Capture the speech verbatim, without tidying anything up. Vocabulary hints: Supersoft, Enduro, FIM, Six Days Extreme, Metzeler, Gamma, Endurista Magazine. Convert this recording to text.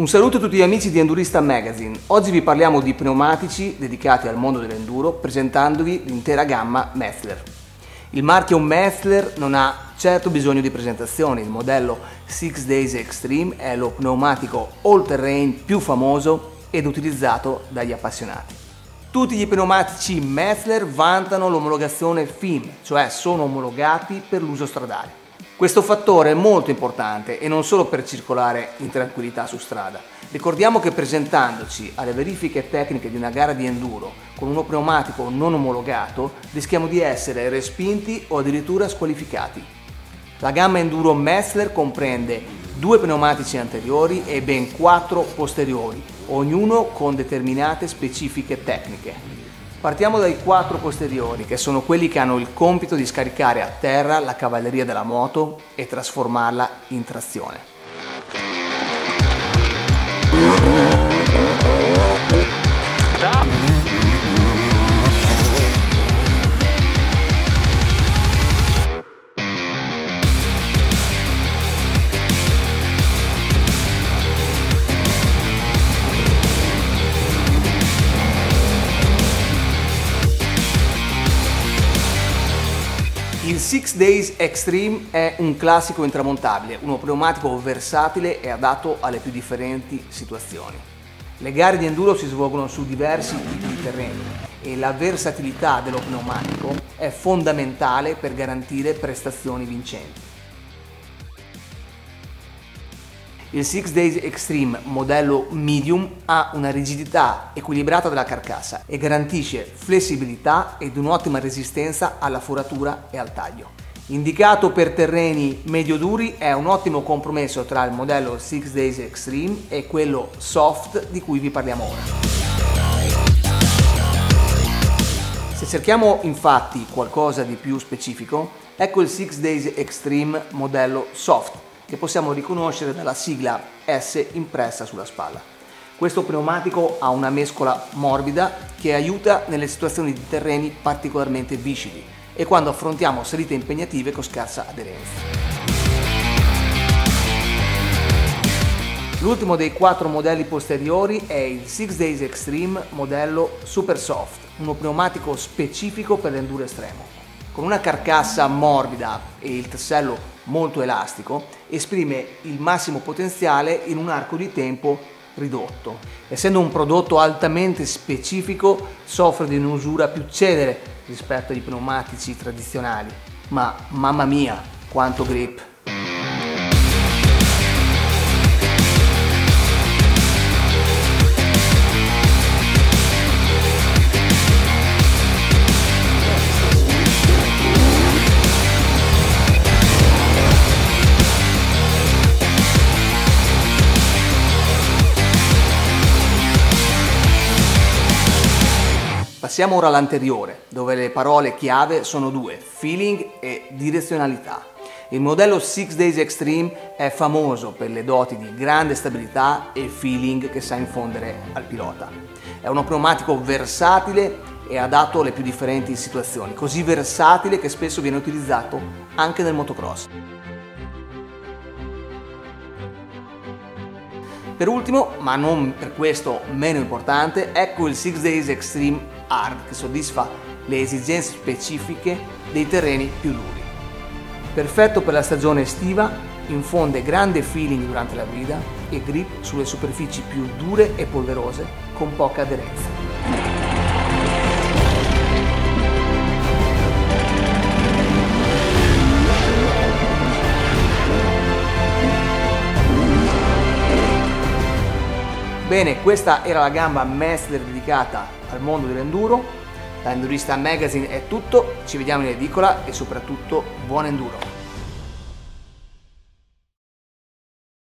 Un saluto a tutti gli amici di Endurista Magazine. Oggi vi parliamo di pneumatici dedicati al mondo dell'enduro, presentandovi l'intera gamma Metzeler. Il marchio Metzeler non ha certo bisogno di presentazioni. Il modello Six Days Extreme è lo pneumatico all-terrain più famoso ed utilizzato dagli appassionati. Tutti gli pneumatici Metzeler vantano l'omologazione F I M, cioè sono omologati per l'uso stradale. Questo fattore è molto importante e non solo per circolare in tranquillità su strada. Ricordiamo che presentandoci alle verifiche tecniche di una gara di enduro con uno pneumatico non omologato rischiamo di essere respinti o addirittura squalificati. La gamma enduro Metzeler comprende due pneumatici anteriori e ben quattro posteriori, ognuno con determinate specifiche tecniche. Partiamo dai quattro posteriori, che sono quelli che hanno il compito di scaricare a terra la cavalleria della moto e trasformarla in trazione. Il Six Days Extreme è un classico intramontabile, uno pneumatico versatile e adatto alle più differenti situazioni. Le gare di enduro si svolgono su diversi tipi di terreni e la versatilità dello pneumatico è fondamentale per garantire prestazioni vincenti. Il Six Days Extreme modello medium ha una rigidità equilibrata della carcassa e garantisce flessibilità ed un'ottima resistenza alla foratura e al taglio. Indicato per terreni medio duri, è un ottimo compromesso tra il modello Six Days Extreme e quello soft di cui vi parliamo ora. Se cerchiamo infatti qualcosa di più specifico, ecco il Six Days Extreme modello soft, che possiamo riconoscere dalla sigla S impressa sulla spalla. Questo pneumatico ha una mescola morbida che aiuta nelle situazioni di terreni particolarmente viscidi e quando affrontiamo salite impegnative con scarsa aderenza. L'ultimo dei quattro modelli posteriori è il Six Days Extreme modello Super Soft, uno pneumatico specifico per l'enduro estremo. Con una carcassa morbida e il tassello molto elastico, esprime il massimo potenziale in un arco di tempo ridotto. Essendo un prodotto altamente specifico, soffre di un'usura più celere rispetto ai pneumatici tradizionali, ma mamma mia quanto grip! Passiamo ora all'anteriore, dove le parole chiave sono due, feeling e direzionalità. Il modello Six Days Extreme è famoso per le doti di grande stabilità e feeling che sa infondere al pilota. È uno pneumatico versatile e adatto alle più differenti situazioni, così versatile che spesso viene utilizzato anche nel motocross. Per ultimo, ma non per questo meno importante, ecco il Six Days Extreme Hard, che soddisfa le esigenze specifiche dei terreni più duri. Perfetto per la stagione estiva, infonde grande feeling durante la guida e grip sulle superfici più dure e polverose con poca aderenza. Bene, questa era la gamma Metzeler dedicata al mondo dell'enduro. Da Endurista Magazine è tutto, ci vediamo in edicola e soprattutto buon enduro!